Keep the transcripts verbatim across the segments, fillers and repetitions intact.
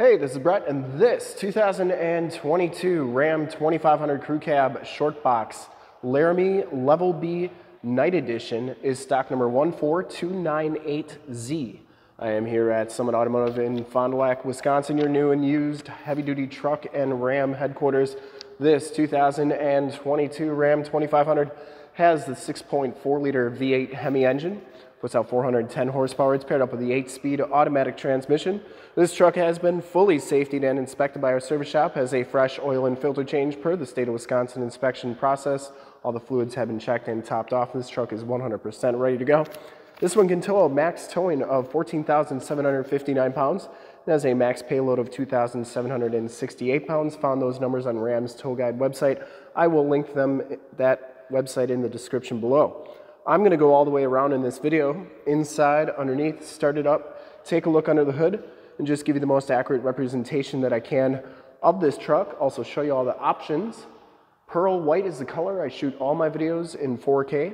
Hey, this is Brett, and this two thousand twenty-two Ram twenty-five hundred Crew Cab Short Box Laramie Level B Night Edition is stock number one four two nine eight Z. I am here at Summit Automotive in Fond du Lac, Wisconsin, your new and used heavy-duty truck and Ram headquarters. This two thousand twenty-two Ram twenty-five hundred has the six point four liter V eight HEMI engine. Puts out four hundred ten horsepower. It's paired up with the eight speed automatic transmission. This truck has been fully safetied and inspected by our service shop, has a fresh oil and filter change per the state of Wisconsin inspection process. All the fluids have been checked and topped off. This truck is one hundred percent ready to go. This one can tow a max towing of fourteen thousand seven hundred fifty-nine pounds. It has a max payload of two thousand seven hundred sixty-eight pounds. Found those numbers on Ram's tow guide website. I will link them, that website, in the description below. I'm gonna go all the way around in this video, inside, underneath, start it up, take a look under the hood, and just give you the most accurate representation that I can of this truck. Also show you all the options. Pearl white is the color. I shoot all my videos in four K.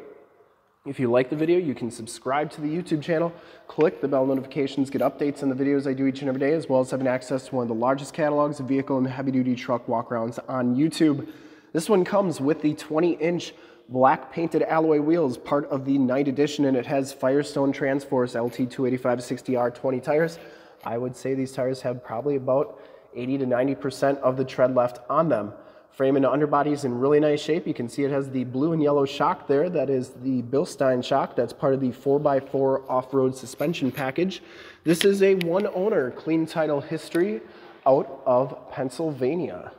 If you like the video, you can subscribe to the YouTube channel, click the bell notifications, get updates on the videos I do each and every day, as well as having access to one of the largest catalogs of vehicle and heavy duty truck walkarounds on YouTube. This one comes with the twenty inch black painted alloy wheels, part of the Night Edition, and it has Firestone Transforce L T two eighty-five sixty R twenty tires. I would say these tires have probably about eighty to ninety percent of the tread left on them. Frame and underbody is in really nice shape. You can see it has the blue and yellow shock there. That is the Bilstein shock. That's part of the four by four off-road suspension package. This is a one-owner clean title history out of Pennsylvania.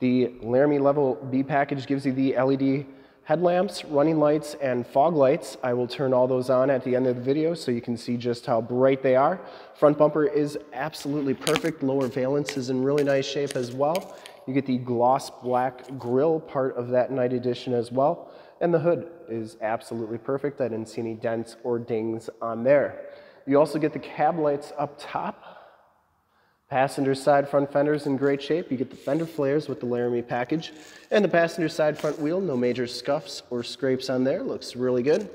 The Laramie Level B package gives you the L E D headlamps, running lights, and fog lights. I will turn all those on at the end of the video so you can see just how bright they are. Front bumper is absolutely perfect. Lower valance is in really nice shape as well. You get the gloss black grille, part of that Night Edition as well. And the hood is absolutely perfect. I didn't see any dents or dings on there. You also get the cab lights up top. Passenger side front fender's in great shape. You get the fender flares with the Laramie package. And the passenger side front wheel, no major scuffs or scrapes on there. Looks really good.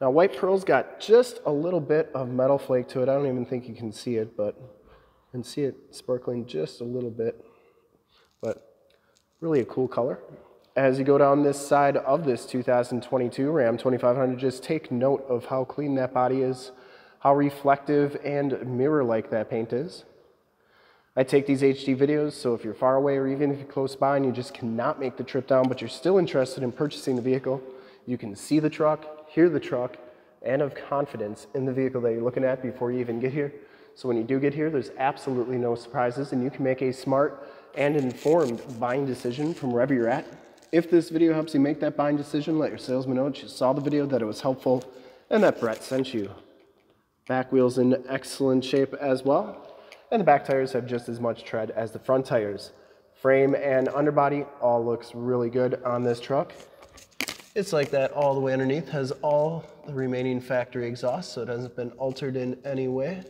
Now, white Pearl's got just a little bit of metal flake to it. I don't even think you can see it, but you can see it sparkling just a little bit. But really a cool color. As you go down this side of this two thousand twenty-two Ram twenty-five hundred, just take note of how clean that body is, how reflective and mirror-like that paint is. I take these H D videos, so if you're far away or even if you're close by and you just cannot make the trip down, but you're still interested in purchasing the vehicle, you can see the truck, hear the truck, and have confidence in the vehicle that you're looking at before you even get here. So when you do get here, there's absolutely no surprises, and you can make a smart and informed buying decision from wherever you're at. If this video helps you make that buying decision, let your salesman know that you saw the video, that it was helpful, and that Brett sent you. Back wheel's in excellent shape as well. And the back tires have just as much tread as the front tires. Frame and underbody all looks really good on this truck. It's like that all the way underneath, has all the remaining factory exhaust, so it hasn't been altered in any way.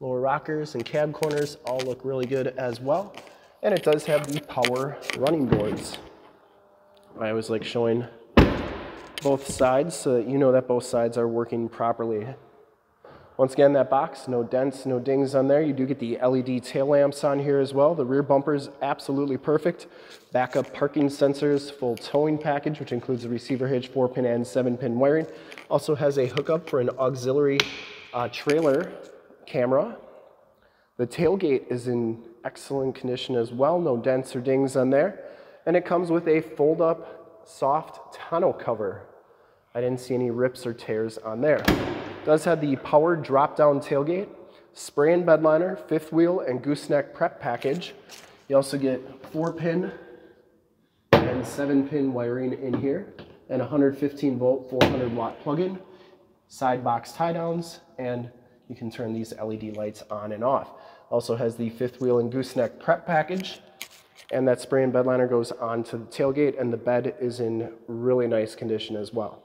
Lower rockers and cab corners all look really good as well. And it does have the power running boards. I always like showing both sides so that you know that both sides are working properly. Once again, that box, no dents, no dings on there. You do get the L E D tail lamps on here as well. The rear bumper is absolutely perfect. Backup parking sensors, full towing package, which includes the receiver hitch, four pin and seven pin wiring. Also has a hookup for an auxiliary uh, trailer camera. The tailgate is in excellent condition as well. No dents or dings on there. And it comes with a fold up soft tonneau cover. I didn't see any rips or tears on there. Does have the power drop-down tailgate, spray and bed liner, fifth wheel, and gooseneck prep package. You also get four pin and seven pin wiring in here, and one hundred fifteen volt, four hundred watt plug-in, side box tie-downs, and you can turn these L E D lights on and off. Also has the fifth wheel and gooseneck prep package, and that spray and bed liner goes onto the tailgate, and the bed is in really nice condition as well.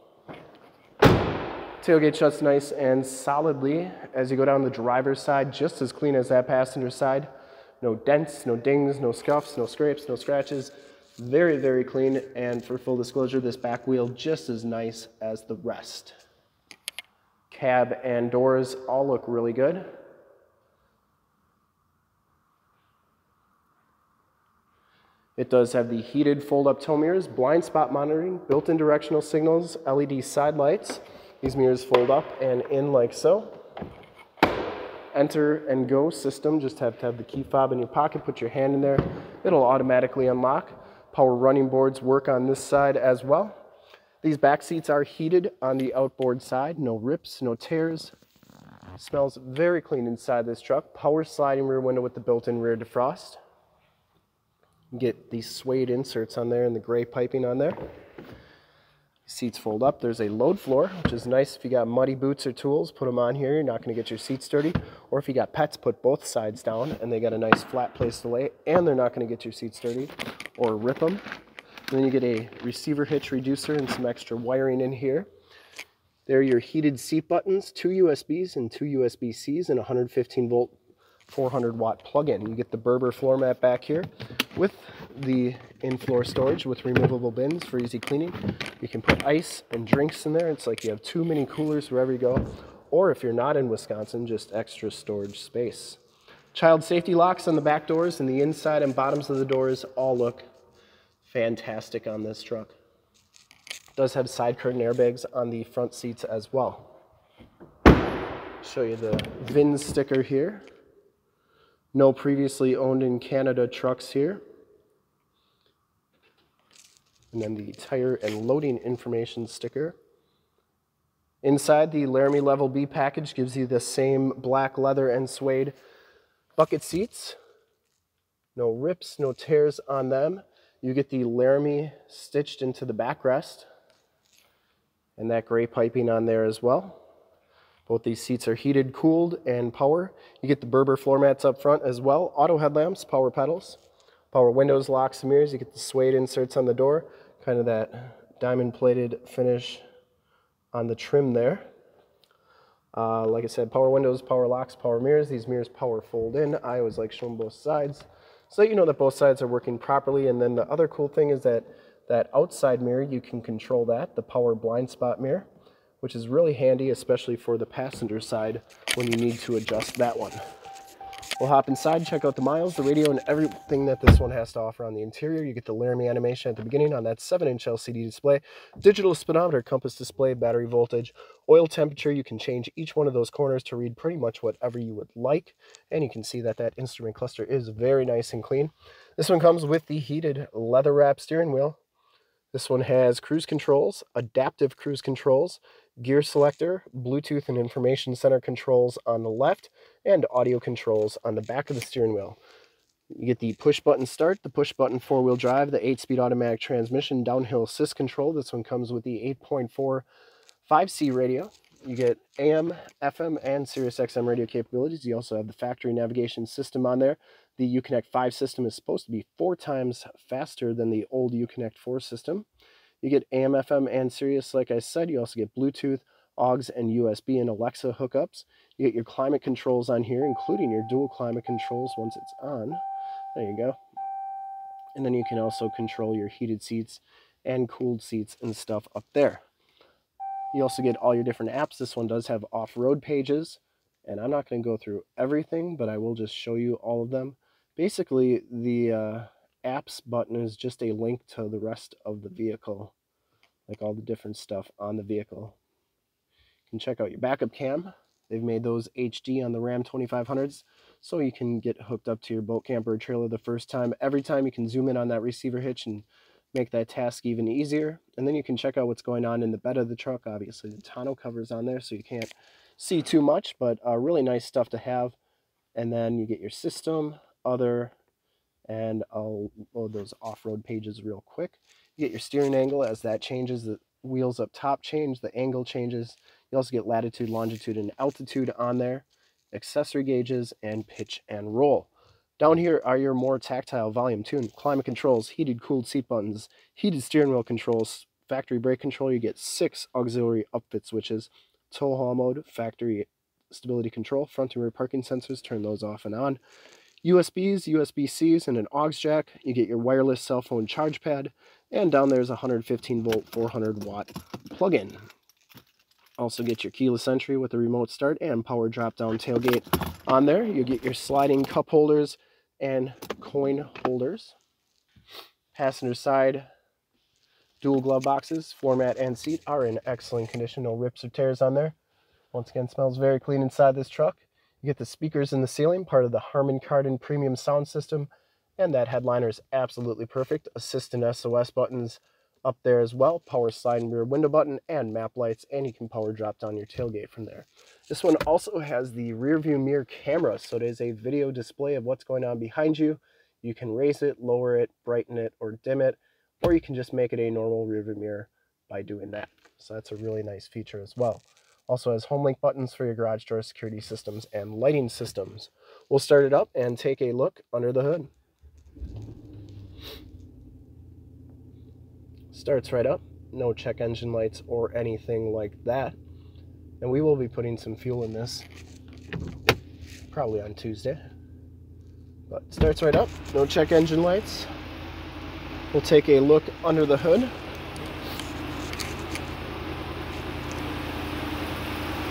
Tailgate shuts nice and solidly. As you go down the driver's side, just as clean as that passenger side. No dents, no dings, no scuffs, no scrapes, no scratches. Very, very clean. And for full disclosure, this back wheel just as nice as the rest. Cab and doors all look really good. It does have the heated fold-up tow mirrors, blind spot monitoring, built-in directional signals, L E D side lights. These mirrors fold up and in like so. Enter and go system, just have to have the key fob in your pocket, put your hand in there, it'll automatically unlock. Power running boards work on this side as well. These back seats are heated on the outboard side, no rips, no tears. Smells very clean inside this truck. Power sliding rear window with the built-in rear defrost. Get these suede inserts on there and the gray piping on there. Seats fold up. There's a load floor, which is nice if you got muddy boots or tools, put them on here. You're not going to get your seats dirty. Or if you got pets, put both sides down and they got a nice flat place to lay and they're not going to get your seats dirty or rip them. And then you get a receiver hitch reducer and some extra wiring in here. There are your heated seat buttons, two U S Bs and two U S B Cs and a one hundred fifteen volt, four hundred watt plug-in. You get the Berber floor mat back here with the in-floor storage with removable bins for easy cleaning. You can put ice and drinks in there. It's like you have two mini coolers wherever you go. Or if you're not in Wisconsin, just extra storage space. Child safety locks on the back doors and the inside and bottoms of the doors all look fantastic on this truck. Does have side curtain airbags on the front seats as well. Show you the V I N sticker here. No previously owned in Canada trucks here. And then the tire and loading information sticker. Inside, the Laramie Level B package gives you the same black leather and suede bucket seats. No rips, no tears on them. You get the Laramie stitched into the backrest. And that gray piping on there as well. Both these seats are heated, cooled, and power. You get the Berber floor mats up front as well. Auto headlamps, power pedals, power windows, locks, and mirrors. You get the suede inserts on the door. Kind of that diamond-plated finish on the trim there. Uh, like I said, power windows, power locks, power mirrors. These mirrors power fold in. I always like showing both sides so that you know that both sides are working properly. And then the other cool thing is that that outside mirror, you can control that, the power blind spot mirror, which is really handy, especially for the passenger side when you need to adjust that one. We'll hop inside, check out the miles, the radio, and everything that this one has to offer on the interior. You get the Laramie animation at the beginning on that seven inch L C D display, digital speedometer, compass display, battery voltage, oil temperature. You can change each one of those corners to read pretty much whatever you would like. And you can see that that instrument cluster is very nice and clean. This one comes with the heated leather wrap steering wheel. This one has cruise controls, adaptive cruise controls, gear selector, Bluetooth and information center controls on the left, and audio controls on the back of the steering wheel. You get the push button start, the push button four-wheel drive, the eight-speed automatic transmission, downhill assist control. This one comes with the eight point four five C radio. You get A M, F M, and Sirius X M radio capabilities. You also have the factory navigation system on there. The Uconnect five system is supposed to be four times faster than the old Uconnect four system. You get A M, F M, and Sirius, like I said. You also get Bluetooth, A U X, and U S B and Alexa hookups. You get your climate controls on here, including your dual climate controls once it's on. There you go. And then you can also control your heated seats and cooled seats and stuff up there. You also get all your different apps. This one does have off-road pages, and I'm not going to go through everything, but I will just show you all of them. Basically, the uh, apps button is just a link to the rest of the vehicle, like all the different stuff on the vehicle. You can check out your backup cam. They've made those H D on the Ram twenty-five hundreds, so you can get hooked up to your boat, camper, or trailer the first time. Every time you can zoom in on that receiver hitch and make that task even easier. And then you can check out what's going on in the bed of the truck. Obviously the tonneau cover's on there so you can't see too much, but uh, really nice stuff to have. And then you get your system, other, and I'll load those off-road pages real quick. You get your steering angle. As that changes, the wheels up top change, the angle changes. You also get latitude, longitude, and altitude on there, accessory gauges, and pitch and roll. Down here are your more tactile volume, tune, climate controls, heated, cooled seat buttons, heated steering wheel controls, factory brake control. You get six auxiliary upfit switches, tow haul mode, factory stability control, front and rear parking sensors, turn those off and on, U S Bs, U S B Cs, and an aux jack. You get your wireless cell phone charge pad, and down there's a one hundred fifteen volt, four hundred watt plug-in. Also get your keyless entry with a remote start and power drop-down tailgate on there. You get your sliding cup holders and coin holders. Passenger side dual glove boxes, floor mat and seat are in excellent condition. No rips or tears on there. Once again, smells very clean inside this truck. You get the speakers in the ceiling, part of the Harman Kardon premium sound system, and that headliner is absolutely perfect. Assistant S O S buttons up there as well, power slide and rear window button, and map lights, and you can power drop down your tailgate from there. This one also has the rear view mirror camera, so it is a video display of what's going on behind you. You can raise it, lower it, brighten it, or dim it, or you can just make it a normal rear view mirror by doing that. So that's a really nice feature as well. Also has home link buttons for your garage door, security systems, and lighting systems. We'll start it up and take a look under the hood. Starts right up, no check engine lights or anything like that. And we will be putting some fuel in this probably on Tuesday. But it starts right up, no check engine lights. We'll take a look under the hood.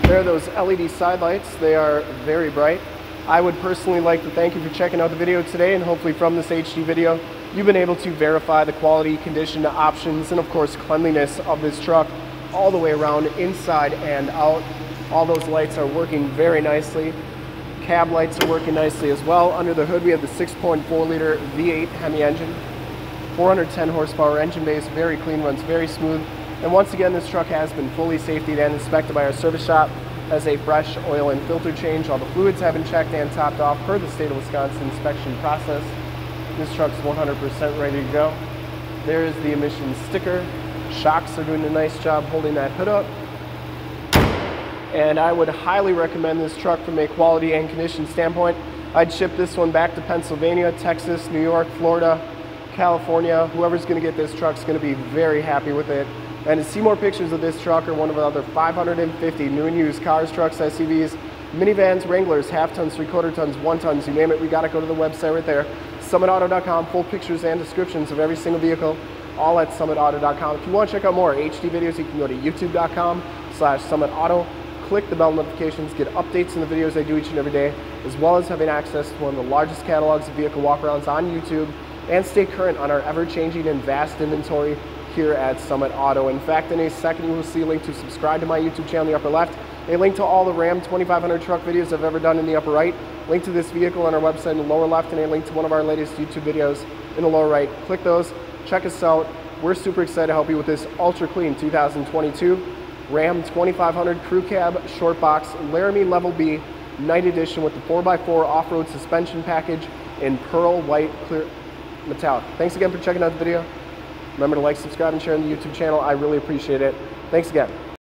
There are those L E D side lights. They are very bright. I would personally like to thank you for checking out the video today, and hopefully from this H D video, you've been able to verify the quality, condition, options, and of course cleanliness of this truck all the way around, inside and out. All those lights are working very nicely. Cab lights are working nicely as well. Under the hood, we have the six point four liter V eight HEMI engine, four hundred ten horsepower engine base, very clean, runs very smooth. And once again, this truck has been fully safety and inspected by our service shop, has a fresh oil and filter change. All the fluids have been checked and topped off per the state of Wisconsin inspection process. This truck's one hundred percent ready to go. There is the emissions sticker. Shocks are doing a nice job holding that hood up. And I would highly recommend this truck from a quality and condition standpoint. I'd ship this one back to Pennsylvania, Texas, New York, Florida, California. Whoever's gonna get this truck's gonna be very happy with it. And to see more pictures of this truck or one of the other five hundred fifty new and used cars, trucks, S U Vs, minivans, Wranglers, half tons, three quarter tons, one tons, you name it, we gotta go to the website right there. Summit auto dot com, full pictures and descriptions of every single vehicle, all at Summit auto dot com. If you want to check out more H D videos, you can go to youtube dot com slash Summit Auto. Click the bell notifications, get updates on the videos I do each and every day, as well as having access to one of the largest catalogs of vehicle walkarounds on YouTube, and stay current on our ever-changing and vast inventory here at Summit Auto. In fact, in a second, you will see a link to subscribe to my YouTube channel in the upper left, a link to all the Ram twenty-five hundred truck videos I've ever done in the upper right, link to this vehicle on our website in the lower left, and a link to one of our latest YouTube videos in the lower right. Click those, check us out. We're super excited to help you with this ultra clean two thousand twenty-two Ram twenty-five hundred Crew Cab Short Box Laramie Level B Night Edition with the four by four off-road suspension package in pearl white clear metallic. Thanks again for checking out the video. Remember to like, subscribe, and share on the YouTube channel. I really appreciate it. Thanks again.